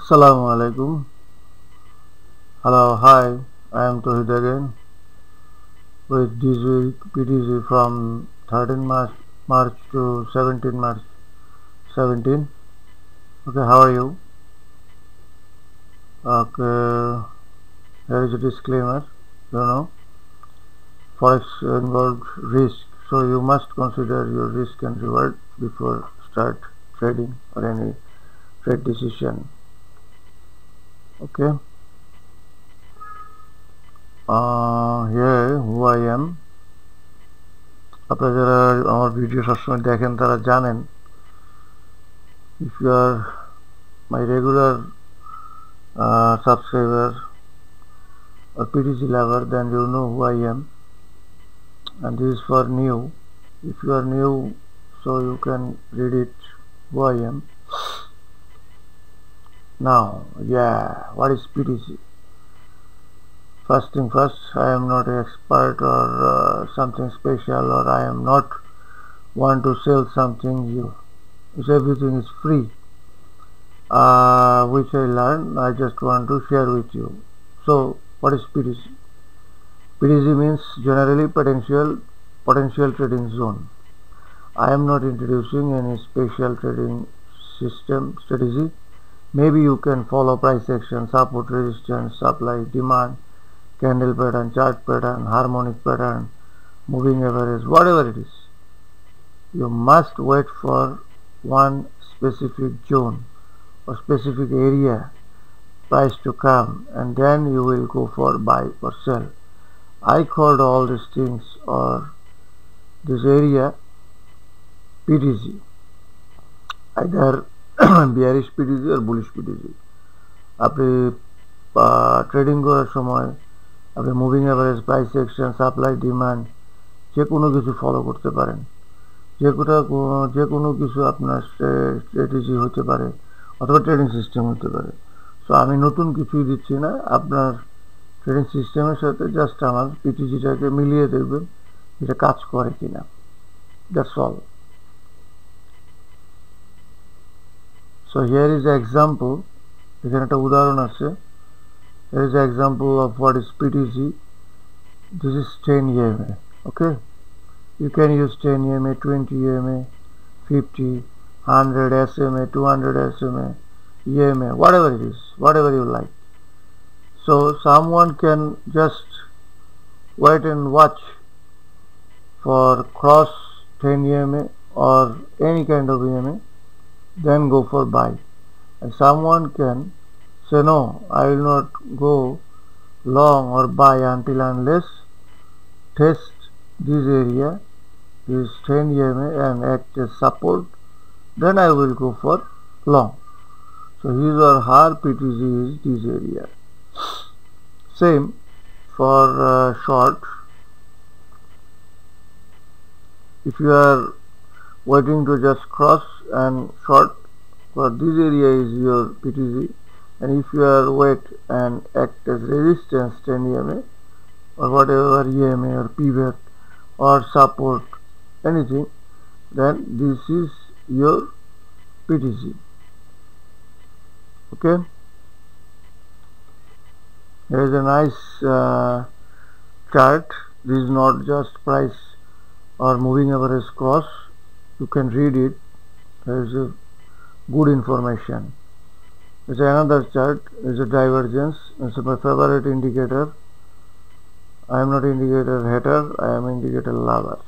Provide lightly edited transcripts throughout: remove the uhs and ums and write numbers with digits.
Assalamu alaikum. Hello, hi, I am Tohid again with this week PTZ from 13 March to 17 March 17. Okay, how are you? Okay, here is a disclaimer. You know, Forex involves risk, so you must consider your risk and reward before start trading or any trade decision. Okay, here who I am. আপনারা যারা আমার video সবসময় দেখেন তারা জানেন, if you are my regular subscriber or PTZ lover, then you know who I am, and this is for new. If you are new, so you can read it who I am. Now, yeah, what is PTZ? First thing first, I am not an expert or something special, or I am not want to sell something new. If everything is free, which I learned, I just want to share with you. So, what is PTZ? PTZ means generally potential trading zone. I am not introducing any special trading system strategy. Maybe you can follow price action, support, resistance, supply, demand, candle pattern, chart pattern, harmonic pattern, moving average, whatever it is. You must wait for one specific zone or specific area price to come, and then you will go for buy or sell. I called all these things or this area PTZ, either bearish PTZ or bullish PTZ. আপনি trading করার সময় আপনি moving average, price action, supply demand যে কোনো কিছু follow করতে পারেন, যে কোনো কিছু আপনার স্ট্র্যাটেজি হতে পারে অথবা ট্রেডিং সিস্টেম হতে পারে। সো আমি নতুন কিছুই দিচ্ছি না, আপনার ট্রেডিং সিস্টেমের সাথে জাস্ট আমার পিটিজিটাকে মিলিয়ে দেখবেন এটা কাজ করে কিনা, that's all. So here is the example. Here is the example of what is PTZ. This is 10 EMA. Okay, you can use 10 EMA, 20 EMA, 50, 100 SMA, 200 SMA, EMA, whatever it is, whatever you like. So someone can just wait and watch for cross 10 EMA or any kind of EMA, then go for buy. And someone can say, no, I will not go long or buy until unless test this area, this 10 EMA and act as support, then I will go for long. So his or her PTZ is this area. Same for short. If you are waiting to just cross and short, for this area is your PTZ, and if you are wait and act as resistance 10 EMA or whatever EMA or pivot or support anything, then this is your PTZ. Okay, there is a nice chart. This is not just price or moving average cross. You can read it. There is a good information. There is another chart. There is a divergence. This is my favorite indicator. I am not indicator hater, I am indicator lover,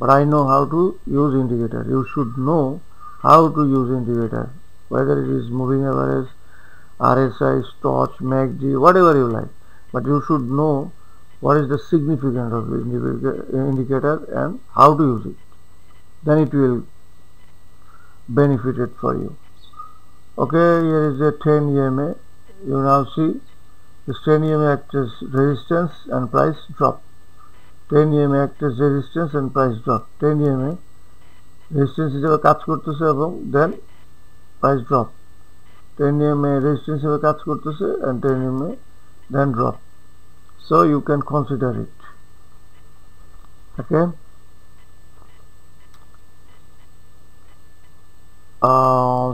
but I know how to use indicator. You should know how to use indicator, whether it is moving average, RSI, Stoch, MACD, whatever you like, but you should know what is the significance of indicator and how to use it. Then it will benefit it for you. Okay, here is a 10 EMA. You now see this 10 EMA acts as resistance and price drop. 10 EMA acts as resistance and price drop. 10 EMA resistance is a catch korteche, then price drop. 10 EMA resistance is a catch korteche and 10 EMA then drop. So you can consider it. Okay.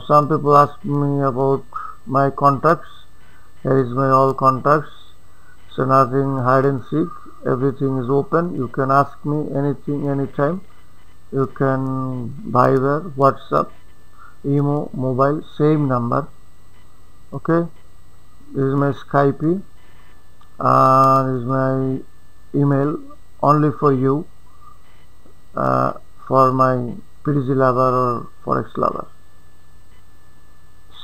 Some people ask me about my contacts. Here is my all contacts. So nothing hide and seek, everything is open. You can ask me anything, anytime. You can Viber, Whatsapp, imo, mobile, same number. Okay, this is my Skype. This is my email only for you, for my PTZ lover or Forex lover.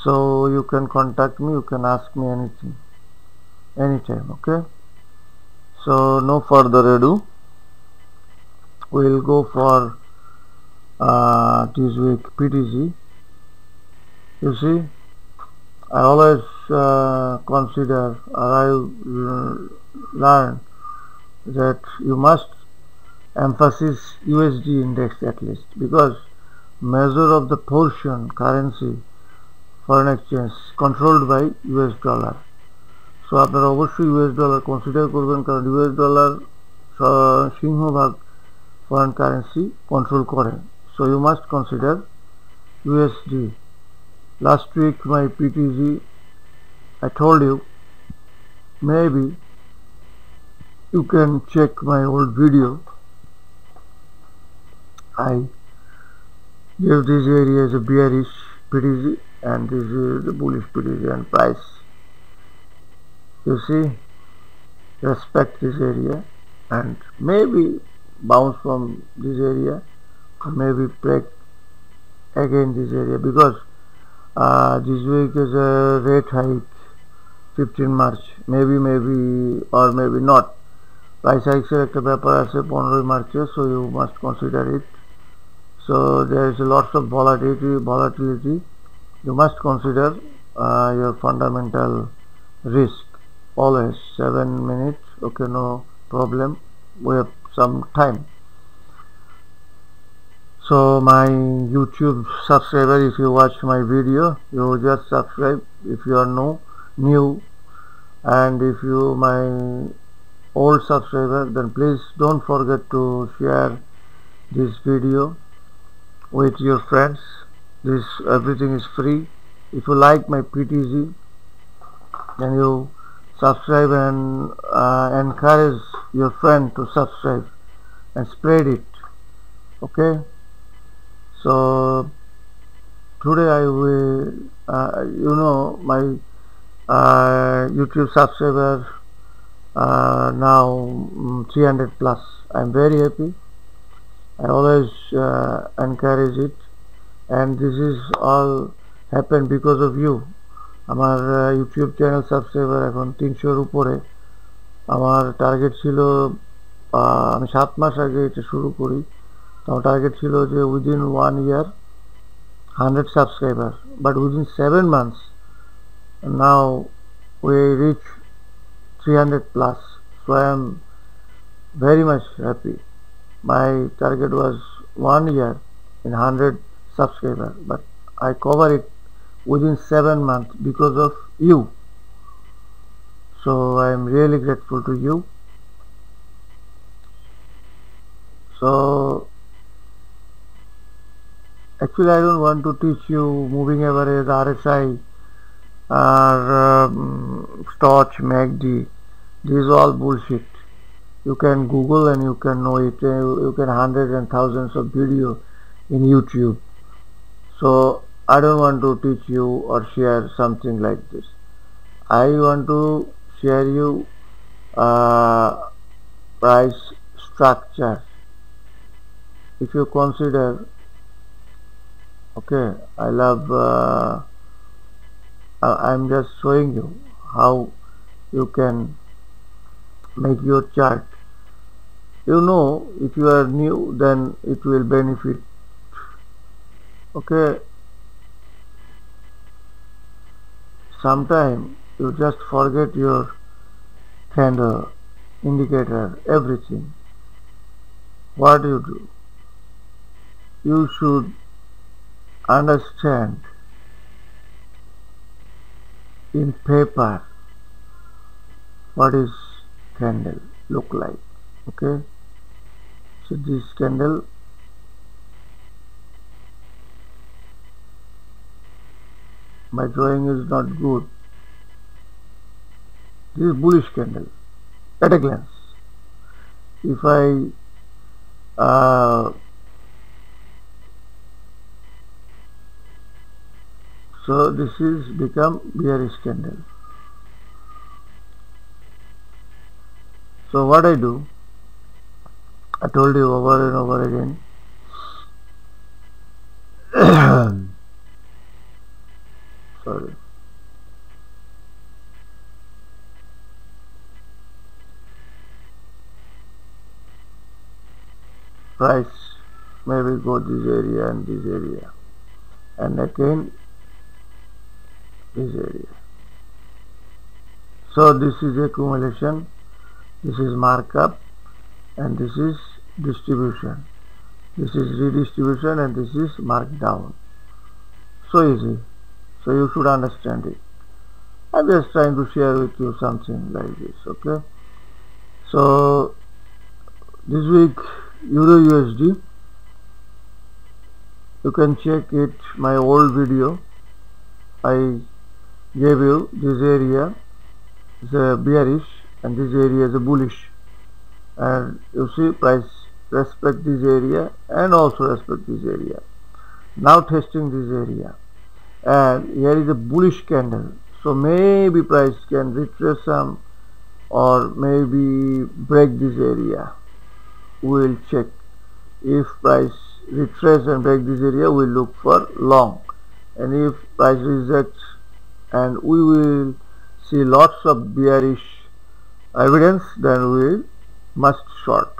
So you can contact me, you can ask me anything, anytime. Okay, so no further ado, we will go for this week PTZ. You see, I always consider, or I learn that you must emphasize USD index at least, because measure of the portion currency foreign exchange controlled by US dollar. So আপনারা অবশ্যই US dollar consider করবেন, কারণ US dollar সিংহভাগ foreign currency control করে. So you must consider USD. Last week my PTZ, I told you, maybe you can check my old video. I give this area as a bearish PTZ and this is the bullish PTZ and price. You see, respect this area and maybe bounce from this area, maybe break again this area, because this week is a rate hike 15 March, maybe or maybe not. Price hikes are at a paper as a 15 March, so you must consider it. So there is lots of volatility. You must consider your fundamental risk always. 7 minutes, okay, no problem, we have some time. So my YouTube subscriber, if you watch my video, you just subscribe if you are new, and if you my old subscriber, then please don't forget to share this video with your friends. This everything is free. If you like my PTZ, then you subscribe and encourage your friend to subscribe and spread it. Okay, so today I will my YouTube subscriber now 300 plus. I'm very happy. I always encourage it, and this is all happened because of you. Amar YouTube channel subscriber ekhon 300 er upore. Amar target chilo, ami 7 mas age eta shuru kori, to target chilo je within 1 year 100 subscribers, but within 7 months now we reach 300 plus. So I am very much happy. My target was 1 year in 100 subscribers, but I cover it within 7 months because of you. So I am really grateful to you. So actually I don't want to teach you moving average, RSI or Stoch, MACD. These all bullshit. You can Google and you can know it. You can hundreds and thousands of video in YouTube. So I don't want to teach you or share something like this. I want to share you price structure. If you consider, okay, I love, I'm just showing you how you can make your chart. You know, if you are new, then it will benefit. Okay, sometime you just forget your candle, indicator, everything. What do? You should understand in paper what is candle look like. Okay, so this candle, my drawing is not good. This is bullish candle at a glance. If I so this is become bearish candle. So what I do, I told you over and over again, sorry, price maybe go this area and this area, and again this area. So this is accumulation, this is markup, and this is distribution, this is redistribution, and this is markdown. So easy. So you should understand it. I'm just trying to share with you something like this, okay? So this week Euro USD, you can check it, my old video I gave you. This area is a bearish and this area is a bullish, and you see price respect this area and also respect this area, now testing this area, and here is a bullish candle, so maybe price can retrace some or maybe break this area. We'll check. If price retrace and break this area, we'll look for long, and if price rejects, and we will see lots of bearish evidence, then we must short.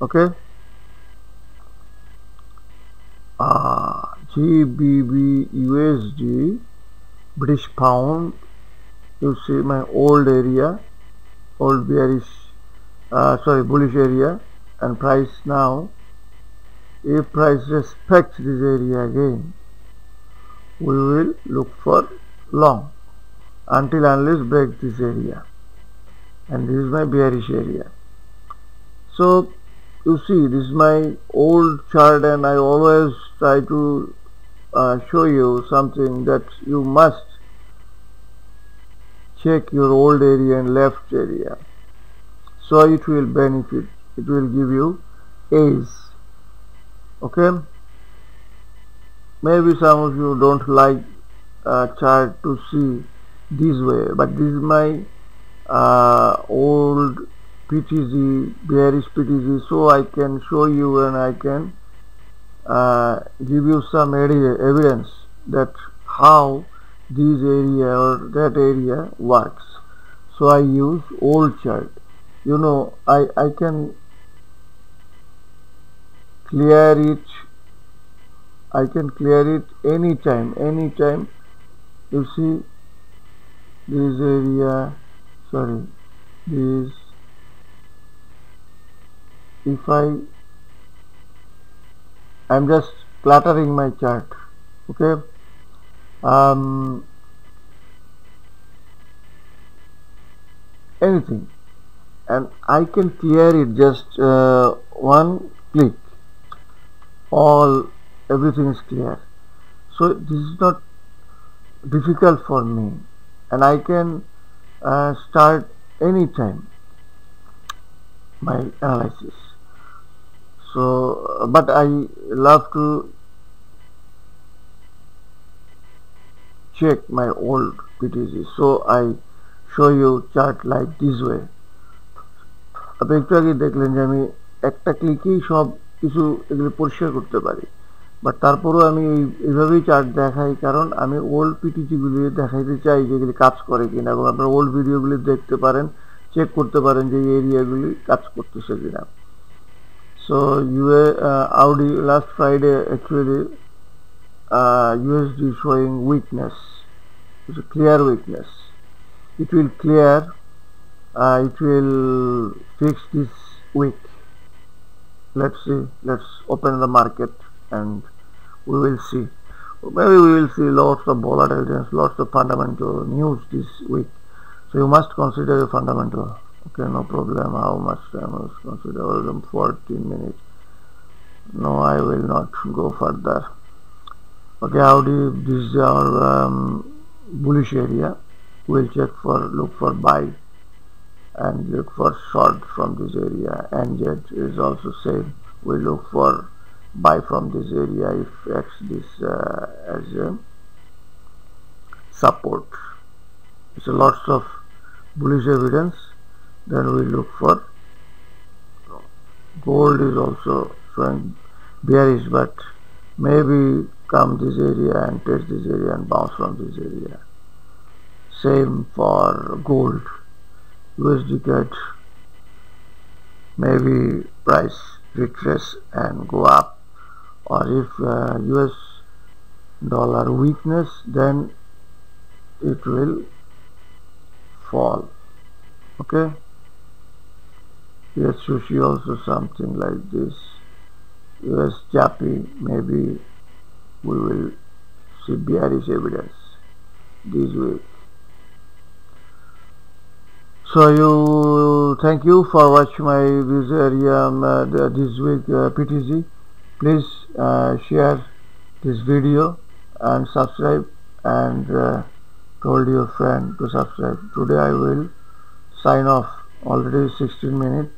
Okay. GBP USD, British pound, you see my old area, old bearish, sorry, bullish area, and price now. If price respects this area again, we will look for long until unless break this area, and this is my bearish area. So you see, this is my old chart, and I always try to show you something that you must check your old area and left area, so it will benefit, it will give you A's. Okay, maybe some of you don't like chart to see this way, but this is my old PTZ, bearish PTZ, so I can show you, and I can give you some evidence that how this area or that area works. So I use old chart. You know, I can clear it, I can clear it anytime, anytime. You see this area, sorry, this, if I'm just cluttering my chart, okay? Anything, and I can clear it just one click, all everything is clear. So this is not difficult for me, and I can start anytime my analysis. So but I love to check my old PTZ, so I show you chart like this way. আপনি একটু আগে দেখলেন যে আমি একটা ক্লিকেই সব কিছু এগুলো পরিষ্কার করতে পারি, বাট তারপরেও আমি এইভাবেই চার্ট দেখাই, কারণ আমি ওল্ড পিটিজিগুলি দেখাইতে চাই যেগুলি কাজ করে কিনা, এবং আপনারা ওল্ড ভিডিওগুলি দেখতে পারেন, চেক করতে পারেন যে এরিয়াগুলি কাজ করতেছে কিনা। সো ইউএ আউডি last Friday actually USD showing weakness, clear weakness, it will clear, it will fix this week. Let's see, let's open the market and we will see. Maybe we will see lots of volatility, lots of fundamental news this week, so you must consider a fundamental. Okay, no problem. How much time I must consider? 14 minutes. No, I will not go further. Okay, this is our bullish area. We'll check for, look for buy and look for short from this area. NZ is also same. We'll look for buy from this area if X this as a support. So lots of bullish evidence. Then we look for gold is also showing bearish, but maybe come this area and test this area and bounce from this area. Same for gold. USDCAD maybe price retrace and go up, or if US dollar weakness, then it will fall. Okay, yes, sushi also something like this. US Japi maybe we will see bearish evidence this way. So thank you for watching my this area this week PTZ. Please share this video and subscribe, and told your friend to subscribe. Today I will sign off, already 16 minutes.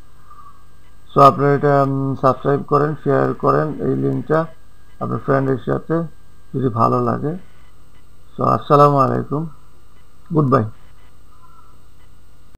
So আপনারা subscribe করেন, share করেন এই লিংকটা আপনার ফ্রেন্ডের সাথে যদি ভালো লাগে। সো আসসালামু আলাইকুম, গুড বাই।